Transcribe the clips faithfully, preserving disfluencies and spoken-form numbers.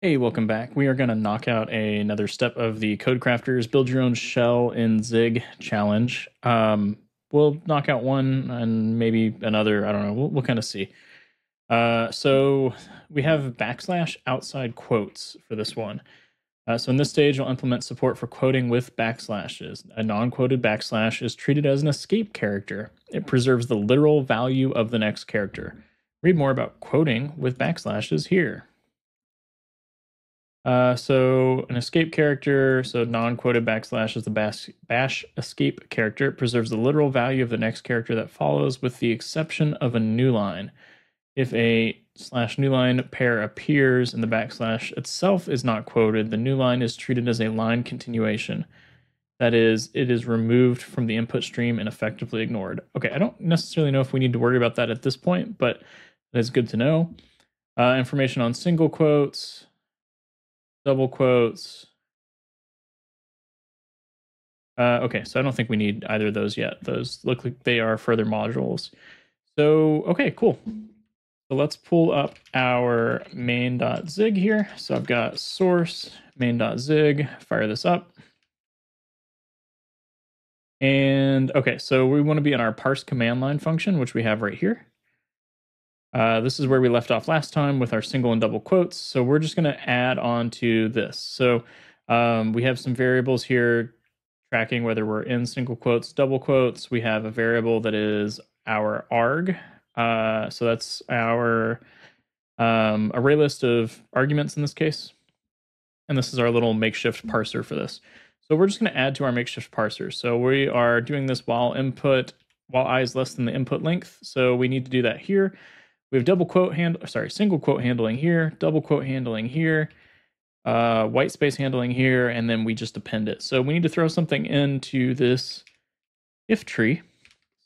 Hey, welcome back. We are going to knock out a, another step of the CodeCrafters Build Your Own Shell in Zig challenge. Um, we'll knock out one and maybe another. I don't know. We'll, we'll kind of see. Uh, so we have backslash outside quotes for this one. Uh, so in this stage, we'll implement support for quoting with backslashes. A non-quoted backslash is treated as an escape character. It preserves the literal value of the next character. Read more about quoting with backslashes here. Uh, so an escape character, so non-quoted backslash is the bash, bash escape character. It preserves the literal value of the next character that follows with the exception of a new line. If a slash new line pair appears and the backslash itself is not quoted, the new line is treated as a line continuation. That is, it is removed from the input stream and effectively ignored. Okay, I don't necessarily know if we need to worry about that at this point, but that is good to know. Uh, information on single quotes. Double quotes. Uh, okay, so I don't think we need either of those yet. Those look like they are further modules. So, okay, cool. So let's pull up our main.zig here. So I've got source main.zig, fire this up. And okay, so we want to be in our parse command line function, which we have right here. Uh, this is where we left off last time with our single and double quotes. So we're just going to add on to this. So um, we have some variables here tracking whether we're in single quotes, double quotes. We have a variable that is our arg. Uh, so that's our um, array list of arguments in this case. And this is our little makeshift parser for this. So we're just going to add to our makeshift parser. So we are doing this while input, while I is less than the input length. So we need to do that here. We have double quote handle, sorry, single quote handling here, double quote handling here, uh, white space handling here, and then we just append it. So we need to throw something into this if tree.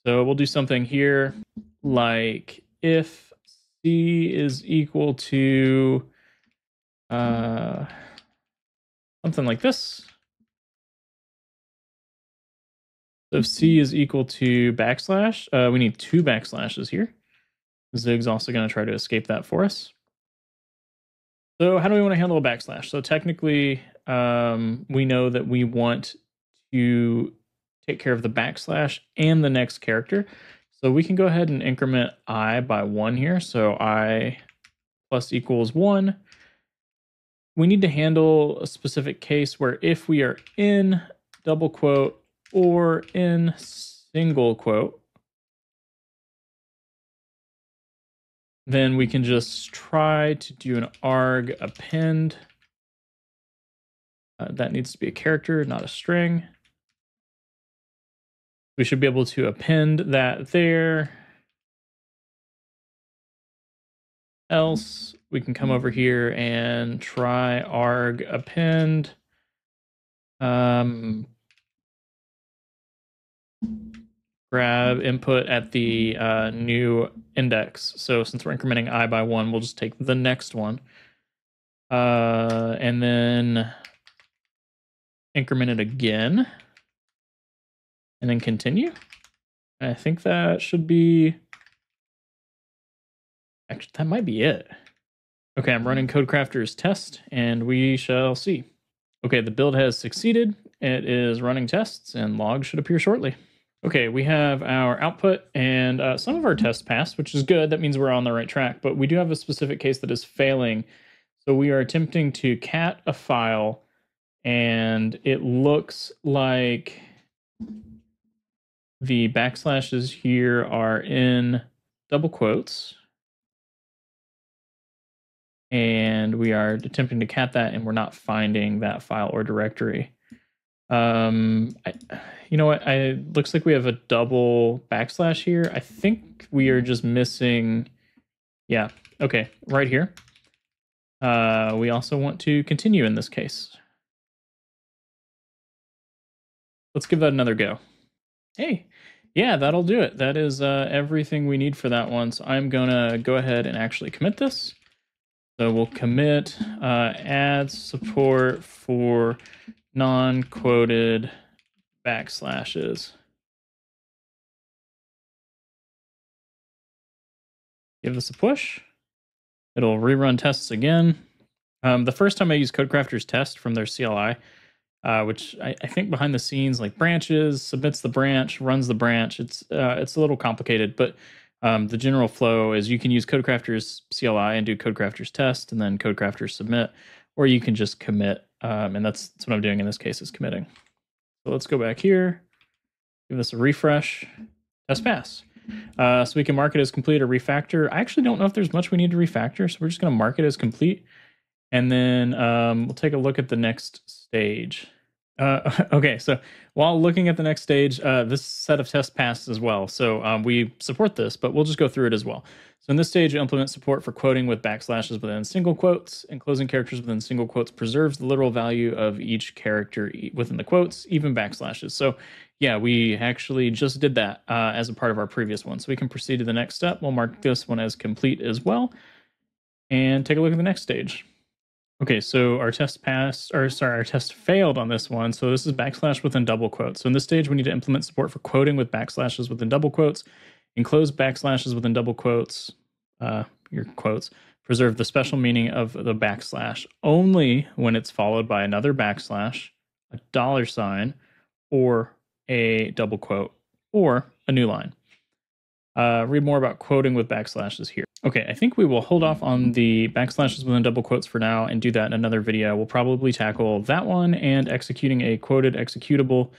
So we'll do something here like if C is equal to uh, something like this. So if C is equal to backslash, uh, we need two backslashes here. Zig's also going to try to escape that for us. So how do we want to handle a backslash? So technically, um, we know that we want to take care of the backslash and the next character. So we can go ahead and increment I by one here. So I plus equals one. We need to handle a specific case where if we are in double quote or in single quote, then we can just try to do an arg append. Uh, that needs to be a character, not a string. We should be able to append that there. Else, we can come over here and try arg append. Um, grab input at the uh, new index. So since we're incrementing I by one, we'll just take the next one. Uh, and then increment it again. And then continue. And I think that should be, actually, that might be it. Okay, I'm running CodeCrafters test and we shall see. Okay, the build has succeeded. It is running tests and log should appear shortly. Okay, we have our output and uh, some of our tests passed, which is good. That means we're on the right track, but we do have a specific case that is failing. So we are attempting to cat a file and it looks like the backslashes here are in double quotes. And we are attempting to cat that and we're not finding that file or directory. Um, I, you know what? I looks like we have a double backslash here. I think we are just missing. Yeah. Okay. Right here. Uh, we also want to continue in this case. Let's give that another go. Hey, yeah, that'll do it. That is, uh, everything we need for that one. So I'm going to go ahead and actually commit this. So we'll commit, uh, add support for non-quoted backslashes. Give this a push. It'll rerun tests again. Um, the first time I used CodeCrafters test from their C L I, uh, which I, I think behind the scenes, like branches, submits the branch, runs the branch. It's uh, it's a little complicated, but um, the general flow is you can use CodeCrafters C L I and do CodeCrafters test and then CodeCrafters submit, or you can just commit. Um, and that's, that's what I'm doing in this case is committing. So let's go back here, give this a refresh, test pass. Uh, so we can mark it as complete or refactor. I actually don't know if there's much we need to refactor, so we're just going to mark it as complete. And then um, we'll take a look at the next stage. Uh, okay, so while looking at the next stage, uh, this set of tests passed as well. So um, we support this, but we'll just go through it as well. So in this stage, implement support for quoting with backslashes within single quotes and closing characters within single quotes preserves the literal value of each character within the quotes, even backslashes. So yeah, we actually just did that uh, as a part of our previous one. So we can proceed to the next step. We'll mark this one as complete as well and take a look at the next stage. Okay, so our test passed, or sorry, our test failed on this one. So this is backslash within double quotes. So in this stage, we need to implement support for quoting with backslashes within double quotes, enclose backslashes within double quotes, uh, your quotes, preserve the special meaning of the backslash only when it's followed by another backslash, a dollar sign, or a double quote, or a new line. Uh, read more about quoting with backslashes here. Okay, I think we will hold off on the backslashes within double quotes for now and do that in another video. We'll probably tackle that one and executing a quoted executable,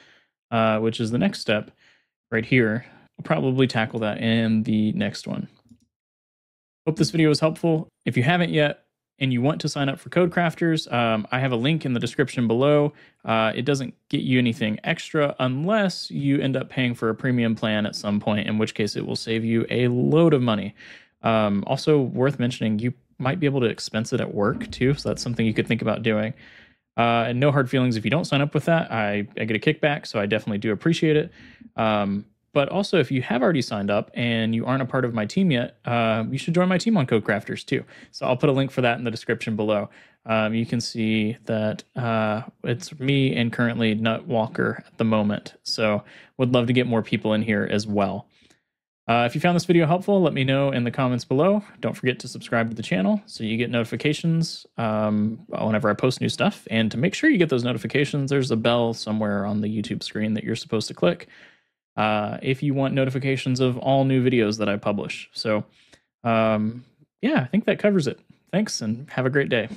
uh, which is the next step right here. We'll probably tackle that in the next one. Hope this video was helpful. If you haven't yet and you want to sign up for CodeCrafters, um, I have a link in the description below. Uh, it doesn't get you anything extra unless you end up paying for a premium plan at some point, in which case it will save you a load of money. Um, also worth mentioning, you might be able to expense it at work too, so that's something you could think about doing. Uh, and no hard feelings if you don't sign up with that. I, I get a kickback, so I definitely do appreciate it. Um, but also, if you have already signed up and you aren't a part of my team yet, uh, you should join my team on CodeCrafters too. So I'll put a link for that in the description below. Um, you can see that uh, it's me and currently NutWalker at the moment. So would love to get more people in here as well. Uh, if you found this video helpful, let me know in the comments below. Don't forget to subscribe to the channel so you get notifications um, whenever I post new stuff. And to make sure you get those notifications, there's a bell somewhere on the YouTube screen that you're supposed to click uh, if you want notifications of all new videos that I publish. So um, yeah, I think that covers it. Thanks and have a great day.